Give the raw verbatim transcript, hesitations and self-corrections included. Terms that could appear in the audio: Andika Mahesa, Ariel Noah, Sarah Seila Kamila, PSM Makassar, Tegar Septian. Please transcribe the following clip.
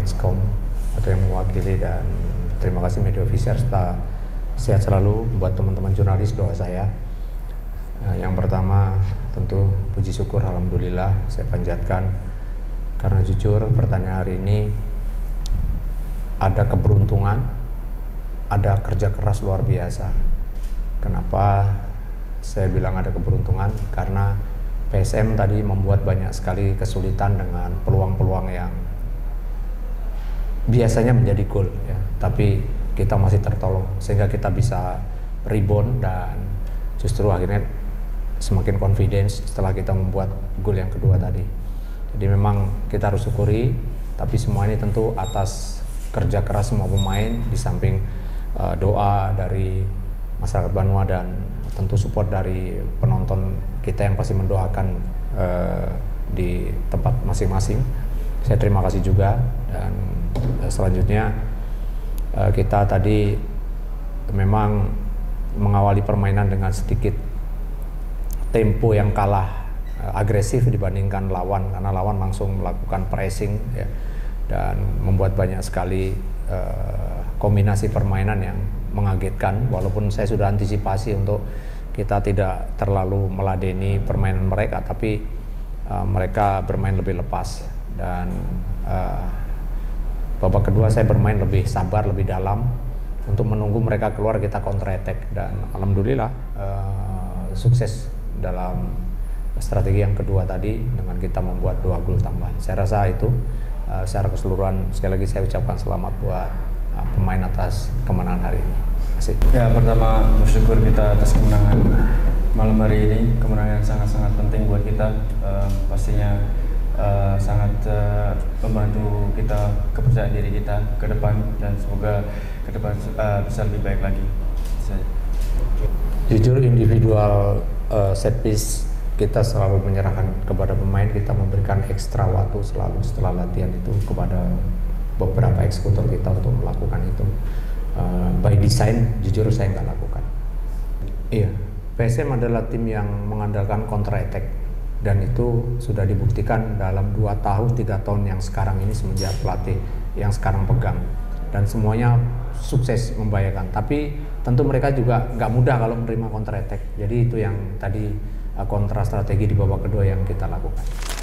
X COM atau yang mewakili, dan terima kasih media officer serta sehat selalu buat teman-teman jurnalis. Doa saya yang pertama tentu puji syukur alhamdulillah saya panjatkan, karena jujur pertanyaan hari ini ada keberuntungan, ada kerja keras luar biasa. Kenapa saya bilang ada keberuntungan? Karena P S M tadi membuat banyak sekali kesulitan dengan peluang-peluang yang biasanya menjadi goal ya, tapi kita masih tertolong sehingga kita bisa rebound, dan justru akhirnya semakin confidence setelah kita membuat goal yang kedua tadi. Jadi memang kita harus syukuri, tapi semua ini tentu atas kerja keras semua pemain, di samping uh, doa dari masyarakat Banua dan tentu support dari penonton kita yang pasti mendoakan uh, di tempat masing-masing. Saya terima kasih juga, dan uh, selanjutnya uh, kita tadi memang mengawali permainan dengan sedikit tempo yang kalah uh, agresif dibandingkan lawan, karena lawan langsung melakukan pressing ya, dan membuat banyak sekali uh, kombinasi permainan yang mengagetkan, walaupun saya sudah antisipasi untuk kita tidak terlalu meladeni permainan mereka, tapi uh, mereka bermain lebih lepas. Dan uh, babak kedua saya bermain lebih sabar, lebih dalam untuk menunggu mereka keluar, kita counter attack, dan alhamdulillah uh, sukses dalam strategi yang kedua tadi dengan kita membuat dua gol tambahan. Saya rasa itu Uh, secara keseluruhan, sekali lagi saya ucapkan selamat buat uh, pemain atas kemenangan hari ini. Asik. Ya, pertama bersyukur kita atas kemenangan malam hari ini, kemenangan yang sangat-sangat penting buat kita, uh, pastinya uh, sangat uh, membantu kita, kepercayaan diri kita ke depan, dan semoga ke depan uh, bisa lebih baik lagi. Saya. Jujur individual uh, set piece kita selalu menyerahkan kepada pemain, kita memberikan ekstra waktu selalu setelah latihan itu kepada beberapa eksekutor kita untuk melakukan itu. Uh, by design, jujur saya nggak lakukan. Iya, P S M adalah tim yang mengandalkan counter attack, dan itu sudah dibuktikan dalam dua tahun, tiga tahun yang sekarang ini semenjak pelatih yang sekarang pegang. Dan semuanya sukses membahayakan, tapi tentu mereka juga nggak mudah kalau menerima counter attack. Jadi itu yang tadi kontra strategi di babak kedua yang kita lakukan.